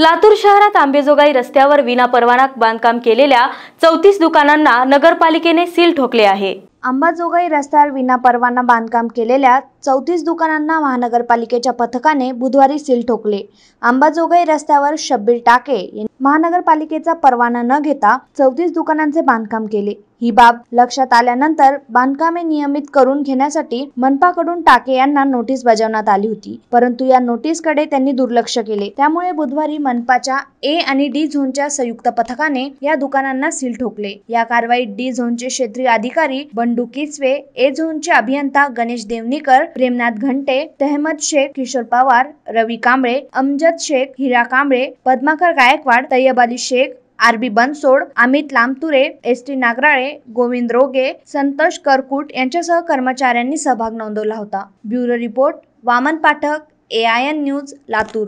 लातूर शहरात अंबाजोगाई रस्त्यावर विनापरवाना बांधकाम केलेल्या 34 दुकानांना नगरपालिकेने सील ठोकले आहे। अंबाजोगाई रस्त्यावर विनापरवाना बांधकाम केलेल्या 34 दुकानांना महानगरपालिकेच्या पथकाने बुधवारी सील ठोकले। अंबाजोगाई रस्त्यावर शब्बीर टाके यांनी महानगरपालिकेचा परवाना न घेता 34 दुकानांचे बांधकाम केले। ही बाब लक्षात आल्यानंतर बांधकामे नियमित करून घेण्यासाठी मनपाकडून टाके यांना नोटीस बजावण्यात आली होती, परंतु या नोटीसकडे त्यांनी दुर्लक्ष केले। त्यामुळे बुधवारी मनपाच्या ए आणि डी झोनच्या संयुक्त पथकाने या दुकानांना सील ठोकले। या कारवाईत डी झोनचे क्षेत्रीय अधिकारी बंडू किसवे, ए झोनचे अभियंता गणेश देवणीकर, प्रेमनाथ घंटे, तहेमद शेख, किशोर पवार, रवी कांबळे, अमजद शेख, हिरा कांबळे, पद्माकर गायकवाड, तहेमद शेख, आरबी बनसोड, अमित लामतुरे, एस.टी.नागराळे, गोविंद रोंगे, संतोष कुरकुट यांच्यासह कर्मचाऱ्यांनी सहभाग नोंदवला होता। ब्युरो रिपोर्ट वामन पाठक, AIN न्यूज, लातूर।